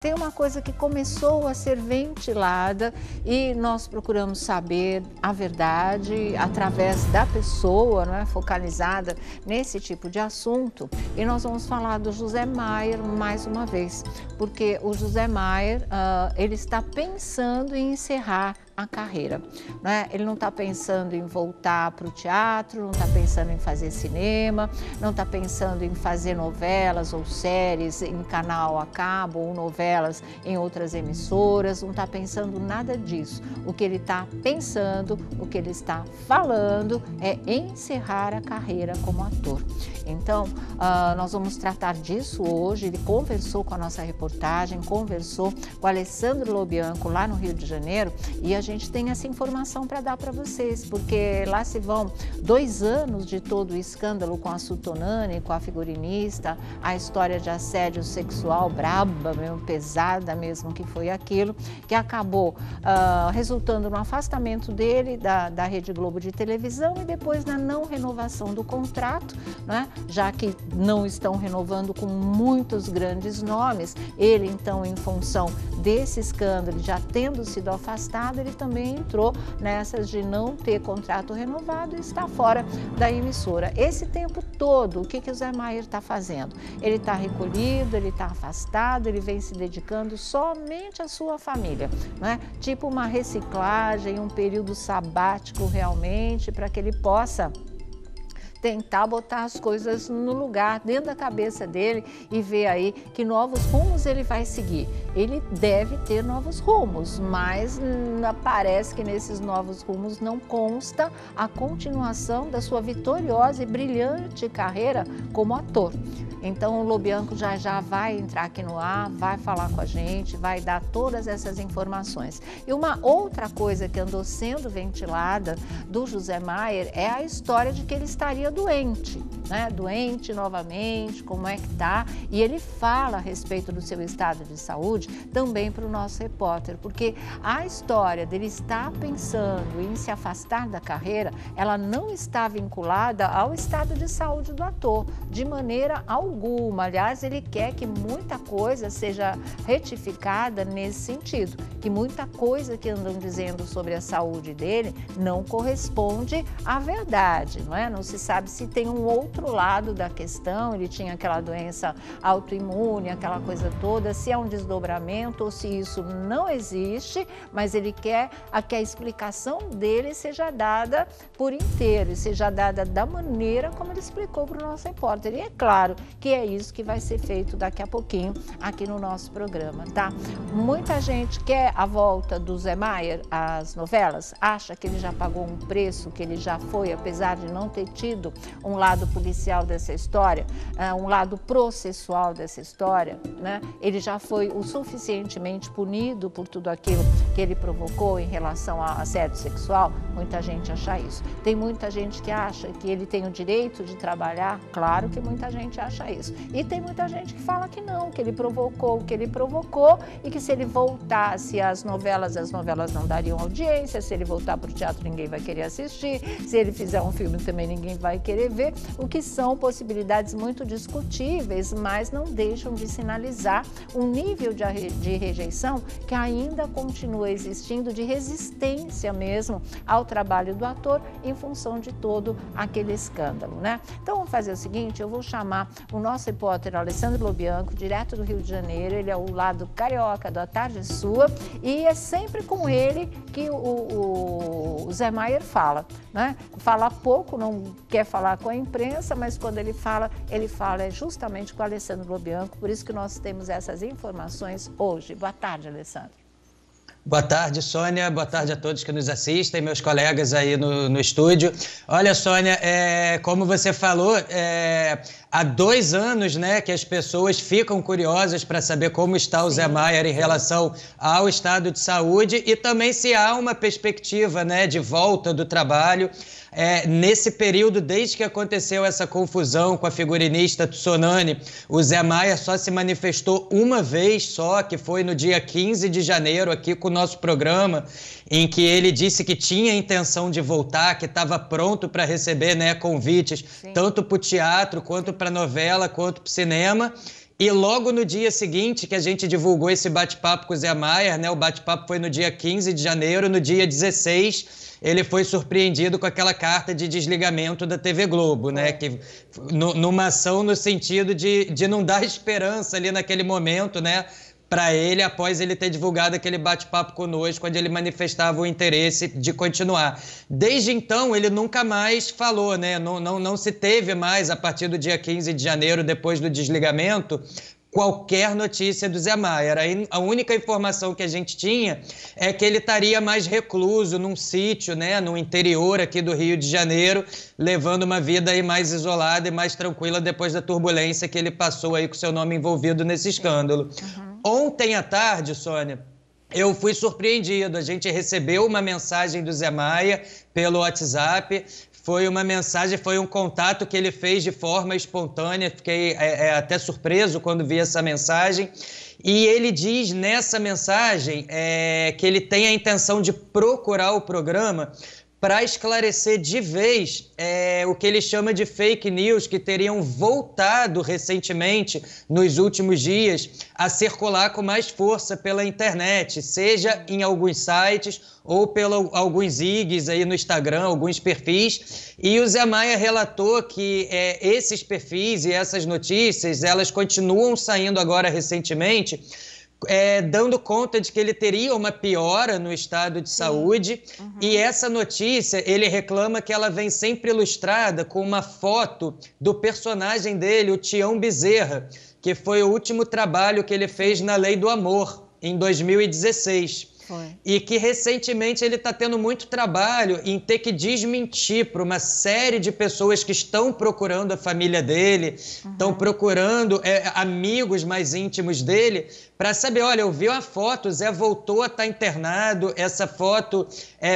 Tem uma coisa que começou a ser ventilada e nós procuramos saber a verdade através da pessoa, não é? Focalizada nesse tipo de assunto. E nós vamos falar do José Mayer mais uma vez, porque o José Mayer, ele está pensando em encerrar a carreira, né? Ele não está pensando em voltar para o teatro, não está pensando em fazer cinema, não está pensando em fazer novelas ou séries em canal a cabo ou novelas em outras emissoras, não está pensando nada disso. O que ele está pensando, o que ele está falando é encerrar a carreira como ator. Então, nós vamos tratar disso hoje. Ele conversou com a nossa reportagem, conversou com Alessandro Lo Bianco lá no Rio de Janeiro e a gente tem essa informação para dar para vocês, porque lá se vão 2 anos de todo o escândalo com a Su Tonani, com a figurinista, a história de assédio sexual braba, mesmo pesada mesmo que foi aquilo, que acabou resultando no afastamento dele da Rede Globo de televisão e depois na não renovação do contrato, né? Já que não estão renovando com muitos grandes nomes. Ele, então, em função desse escândalo, já tendo sido afastado, ele também entrou nessas de não ter contrato renovado e está fora da emissora. Esse tempo todo, o que o Zé Mayer está fazendo? Ele está recolhido, ele está afastado, ele vem se dedicando somente à sua família, né? Tipo uma reciclagem, um período sabático realmente, para que ele possa tentar botar as coisas no lugar, dentro da cabeça dele, e ver aí que novos rumos ele vai seguir. Ele deve ter novos rumos, mas parece que nesses novos rumos não consta a continuação da sua vitoriosa e brilhante carreira como ator. Então o Lo Bianco já vai entrar aqui no ar, vai falar com a gente, vai dar todas essas informações. E uma outra coisa que andou sendo ventilada do José Mayer é a história de que ele estaria doente, né? Doente novamente, como é que tá? E ele fala a respeito do seu estado de saúde também para o nosso repórter, porque a história dele estar pensando em se afastar da carreira, ela não está vinculada ao estado de saúde do ator, de maneira alguma. Aliás, ele quer que muita coisa seja retificada nesse sentido, que muita coisa que andam dizendo sobre a saúde dele não corresponde à verdade, não é? Não se sabe se tem um outro lado da questão, ele tinha aquela doença autoimune, aquela coisa toda, se é um desdobramento ou se isso não existe, mas ele quer que a explicação dele seja dada por inteiro, seja dada da maneira como ele explicou para o nosso repórter. E é claro que é isso que vai ser feito daqui a pouquinho aqui no nosso programa, tá? Muita gente quer a volta do Zé Mayer às novelas, acha que ele já pagou um preço, que ele já foi, apesar de não ter tido um lado policial dessa história, um lado processual dessa história, né? Ele já foi o suficientemente punido por tudo aquilo que ele provocou em relação a assédio sexual. Muita gente acha isso. Tem muita gente que acha que ele tem o direito de trabalhar, claro que muita gente acha isso. E tem muita gente que fala que não, que ele provocou, e que se ele voltasse às novelas, as novelas não dariam audiência, se ele voltar para o teatro ninguém vai querer assistir, se ele fizer um filme também ninguém vai querer ver, o que são possibilidades muito discutíveis, mas não deixam de sinalizar um nível de rejeição que ainda continua existindo, de resistência mesmo ao trabalho do ator em função de todo aquele escândalo, né? Então vamos fazer o seguinte, eu vou chamar o nosso repórter Alessandro Lo Bianco, direto do Rio de Janeiro, ele é o lado carioca da Tarde Sua, e é sempre com ele que o Zé Mayer fala, né? Fala pouco, não quer falar com a imprensa, mas quando ele fala justamente com o Alessandro Lo Bianco, por isso que nós temos essas informações hoje. Boa tarde, Alessandro. Boa tarde, Sônia. Boa tarde a todos que nos assistem, meus colegas aí no estúdio. Olha, Sônia, como você falou, há 2 anos, né, que as pessoas ficam curiosas para saber como está o Zé Mayer em relação ao estado de saúde e também se há uma perspectiva, né, de volta do trabalho. Nesse período, desde que aconteceu essa confusão com a figurinista Su Tonani, o Zé Mayer só se manifestou uma vez só, que foi no dia 15 de janeiro, aqui com o nosso programa, em que ele disse que tinha intenção de voltar, que estava pronto para receber, né, convites, tanto para o teatro, quanto para a novela, quanto para o cinema. E logo no dia seguinte que a gente divulgou esse bate-papo com o Zé Mayer, né? O bate-papo foi no dia 15 de janeiro, no dia 16, ele foi surpreendido com aquela carta de desligamento da TV Globo, né? Que, numa ação no sentido de não dar esperança ali naquele momento, né? Para ele, após ele ter divulgado aquele bate-papo conosco, onde ele manifestava o interesse de continuar. Desde então, ele nunca mais falou, né? Não se teve mais, a partir do dia 15 de janeiro, depois do desligamento, qualquer notícia do Zé Mayer. A única informação que a gente tinha é que ele estaria mais recluso num sítio, né, no interior aqui do Rio de Janeiro, levando uma vida aí mais isolada e mais tranquila depois da turbulência que ele passou aí com seu nome envolvido nesse escândalo. Uhum. Ontem à tarde, Sônia, eu fui surpreendido. A gente recebeu uma mensagem do Zé Mayer pelo WhatsApp. Foi uma mensagem, foi um contato que ele fez de forma espontânea. Fiquei até surpreso quando vi essa mensagem. E ele diz nessa mensagem que ele tem a intenção de procurar o programa para esclarecer de vez o que ele chama de fake news que teriam voltado recentemente, nos últimos dias, a circular com mais força pela internet, seja em alguns sites ou pelo alguns IGs aí no Instagram, alguns perfis. E o Zé Mayer relatou que esses perfis e essas notícias, elas continuam saindo agora recentemente, dando conta de que ele teria uma piora no estado de saúde. Uhum. E essa notícia, ele reclama que ela vem sempre ilustrada com uma foto do personagem dele, o Tião Bezerra, que foi o último trabalho que ele fez na Lei do Amor, em 2016. Foi. E que recentemente ele está tendo muito trabalho em ter que desmentir para uma série de pessoas que estão procurando a família dele, estão procurando amigos mais íntimos dele, para saber, olha, eu vi a foto, o Zé voltou a estar internado, essa foto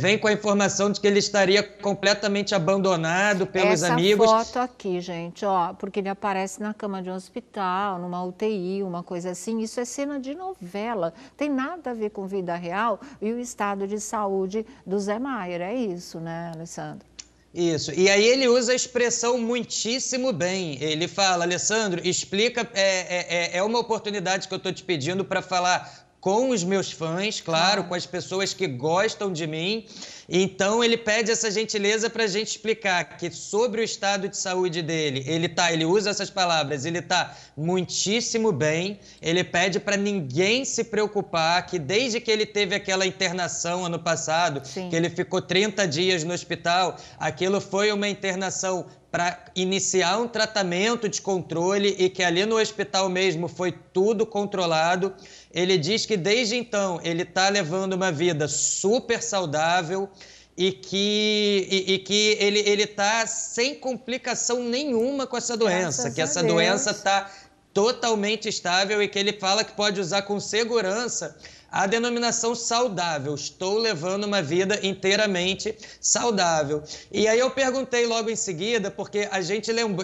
vem com a informação de que ele estaria completamente abandonado pelos amigos. Essa foto aqui, gente, ó, porque ele aparece na cama de um hospital, numa UTI, uma coisa assim, isso é cena de novela, tem nada a ver com vida real. E o estado de saúde do Zé Mayer, é isso, né, Alessandro? Isso, e aí ele usa a expressão muitíssimo bem. Ele fala, Alessandro, explica, é uma oportunidade que eu estou te pedindo para falar com os meus fãs, claro, com as pessoas que gostam de mim. Então, ele pede essa gentileza para a gente explicar que sobre o estado de saúde dele, ele usa essas palavras, ele está muitíssimo bem, ele pede para ninguém se preocupar, que desde que ele teve aquela internação ano passado, sim, que ele ficou 30 dias no hospital, aquilo foi uma internação para iniciar um tratamento de controle e que ali no hospital mesmo foi tudo controlado. Ele diz que desde então ele está levando uma vida super saudável e que ele está sem complicação nenhuma com essa doença, graças que essa doença está totalmente estável e que ele fala que pode usar com segurança a denominação saudável. Estou levando uma vida inteiramente saudável. E aí eu perguntei logo em seguida, porque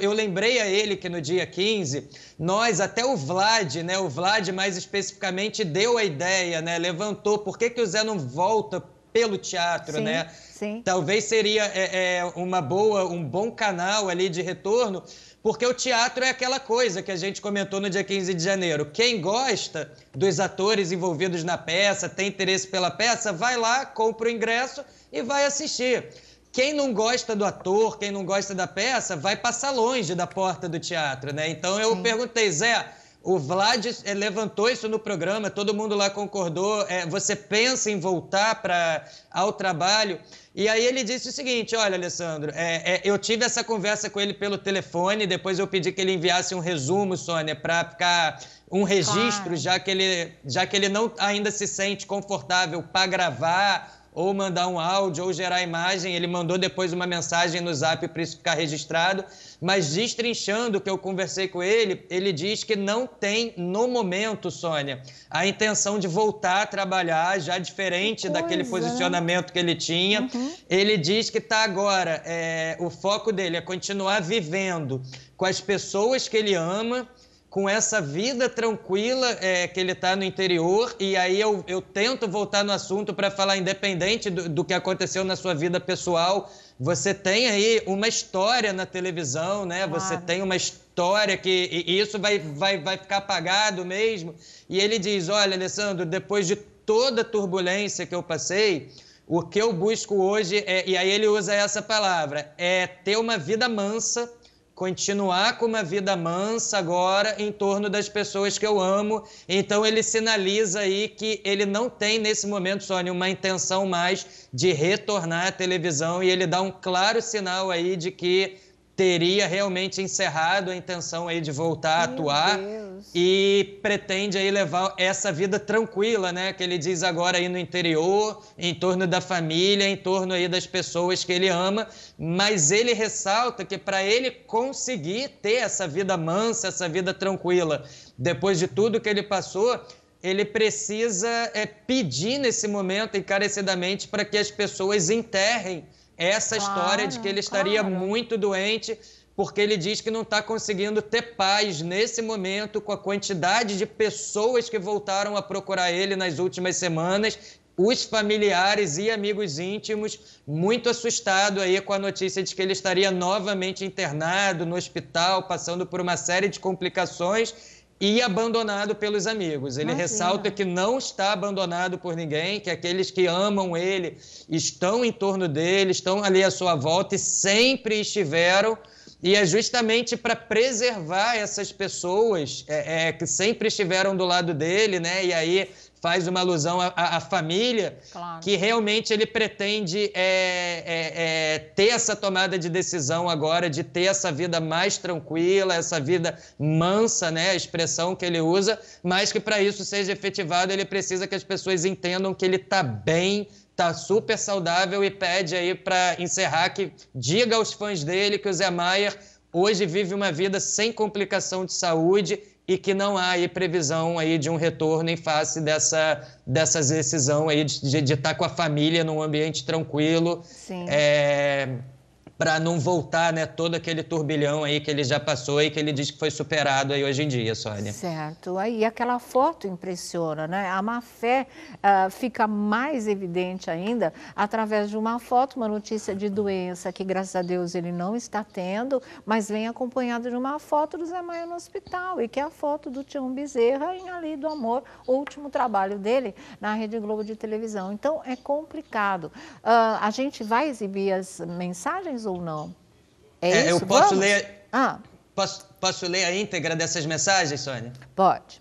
eu lembrei a ele que no dia 15, até o Vlad, né? O Vlad mais especificamente deu a ideia, né? Levantou, por que o Zé não volta pelo teatro, sim, né? Sim. Talvez seria um bom canal ali de retorno, porque o teatro é aquela coisa que a gente comentou no dia 15 de janeiro. Quem gosta dos atores envolvidos na peça, tem interesse pela peça, vai lá, compra o ingresso e vai assistir. Quem não gosta do ator, quem não gosta da peça, vai passar longe da porta do teatro, né? Então eu perguntei, Zé, o Vlad levantou isso no programa, todo mundo lá concordou, você pensa em voltar ao trabalho? E aí ele disse o seguinte, olha, Alessandro, eu tive essa conversa com ele pelo telefone, depois eu pedi que ele enviasse um resumo, Sônia, para ficar um registro, já que ele não ainda se sente confortável para gravar ou mandar um áudio ou gerar imagem. Ele mandou depois uma mensagem no Zap para isso ficar registrado, mas destrinchando o que eu conversei com ele, ele diz que não tem, no momento, Sônia, a intenção de voltar a trabalhar, já diferente daquele posicionamento que ele tinha. Uhum. Ele diz que está agora, o foco dele é continuar vivendo com as pessoas que ele ama, com essa vida tranquila que ele está no interior, e aí eu tento voltar no assunto para falar, independente do que aconteceu na sua vida pessoal, você tem aí uma história na televisão, né? Claro. Você tem uma história e isso vai ficar apagado mesmo. E ele diz, olha, Alessandro, depois de toda a turbulência que eu passei, o que eu busco hoje é, e aí ele usa essa palavra, é ter uma vida mansa, continuar com uma vida mansa agora em torno das pessoas que eu amo. Então ele sinaliza aí que ele não tem nesse momento, Sônia, uma intenção mais de retornar à televisão, e ele dá um claro sinal aí de que teria realmente encerrado a intenção aí de voltar a atuar. E pretende aí levar essa vida tranquila, né, que ele diz agora aí no interior, em torno da família, em torno aí das pessoas que ele ama, mas ele ressalta que para ele conseguir ter essa vida mansa, essa vida tranquila, depois de tudo que ele passou, ele precisa pedir nesse momento encarecidamente para que as pessoas enterrem essa história de que ele estaria muito doente, porque ele diz que não está conseguindo ter paz nesse momento com a quantidade de pessoas que voltaram a procurar ele nas últimas semanas, os familiares e amigos íntimos, muito assustado aí com a notícia de que ele estaria novamente internado no hospital, passando por uma série de complicações, e abandonado pelos amigos. Ele ressalta que não está abandonado por ninguém, que aqueles que amam ele estão em torno dele, estão ali à sua volta e sempre estiveram, e é justamente para preservar essas pessoas que sempre estiveram do lado dele, né? E aí faz uma alusão à família, claro, que realmente ele pretende ter essa tomada de decisão agora, de ter essa vida mais tranquila, essa vida mansa, né, a expressão que ele usa, mas que para isso seja efetivado, ele precisa que as pessoas entendam que ele está bem, está super saudável, e pede aí para encerrar que diga aos fãs dele que o Zé Mayer hoje vive uma vida sem complicação de saúde, e que não há aí previsão aí de um retorno em face dessa decisão aí de estar com a família num ambiente tranquilo, para não voltar, né, todo aquele turbilhão aí que ele já passou e que ele diz que foi superado aí hoje em dia, Sônia. Certo. Aí aquela foto impressiona, né? A má-fé fica mais evidente ainda através de uma foto, uma notícia de doença que, graças a Deus, ele não está tendo, mas vem acompanhada de uma foto do Zé Mayer no hospital, e que é a foto do Tião Bezerra em A Lei do Amor, o último trabalho dele na Rede Globo de televisão. Então, é complicado. A gente vai exibir as mensagens ou não? É isso? Eu posso ler, posso ler a íntegra dessas mensagens, Sônia? Pode.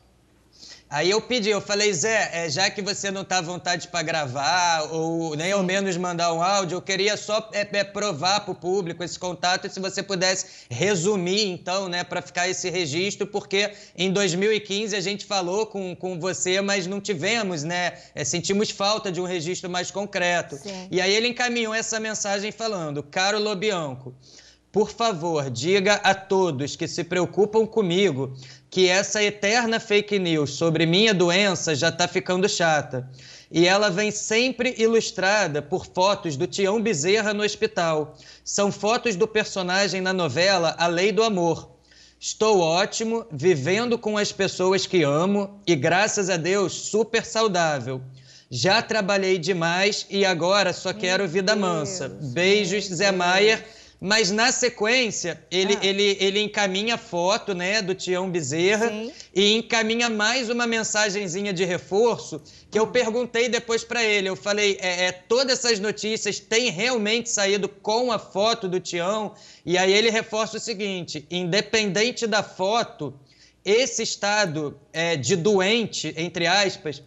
Aí eu pedi, eu falei, Zé, já que você não está à vontade para gravar, ou nem ao menos mandar um áudio, eu queria só provar para o público esse contato, e se você pudesse resumir, então, né, para ficar esse registro, porque em 2015 a gente falou com você, mas não tivemos, né, sentimos falta de um registro mais concreto. Sim. E aí ele encaminhou essa mensagem falando, caro Lo Bianco, por favor, diga a todos que se preocupam comigo que essa eterna fake news sobre minha doença já está ficando chata. E ela vem sempre ilustrada por fotos do Tião Bezerra no hospital. São fotos do personagem na novela A Lei do Amor. Estou ótimo, vivendo com as pessoas que amo e, graças a Deus, super saudável. Já trabalhei demais e agora só quero vida mansa. Beijos, Zé Mayer. Mas, na sequência, ele encaminha a foto, né, do Tião Bezerra, e encaminha mais uma mensagenzinha de reforço, que eu perguntei depois para ele. Eu falei, todas essas notícias têm realmente saído com a foto do Tião? E aí ele reforça o seguinte, independente da foto, esse estado de doente, entre aspas,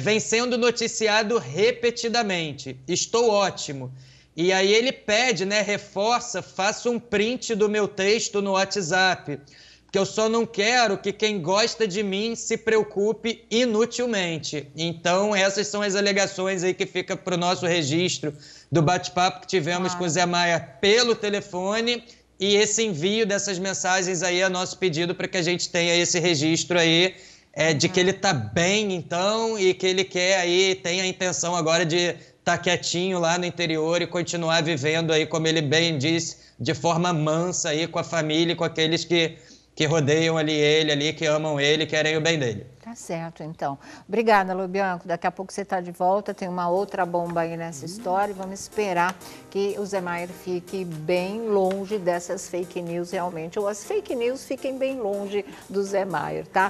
vem sendo noticiado repetidamente. Estou ótimo. E aí ele pede, né, reforça, faça um print do meu texto no WhatsApp, porque eu só não quero que quem gosta de mim se preocupe inutilmente. Então, essas são as alegações aí que fica para o nosso registro do bate-papo que tivemos com o Zé Mayer pelo telefone, e esse envio dessas mensagens aí é nosso pedido para que a gente tenha esse registro aí, de que ele está bem, então, e que ele quer aí, tem a intenção agora de tá quietinho lá no interior e continuar vivendo aí, como ele bem disse, de forma mansa aí com a família e com aqueles que que rodeiam ali ele, que amam ele, querem o bem dele. Tá certo, então. Obrigada, Lo Bianco. Daqui a pouco você está de volta, tem uma outra bomba aí nessa história. Vamos esperar que o Zé Mayer fique bem longe dessas fake news realmente, ou as fake news fiquem bem longe do Zé Mayer, tá?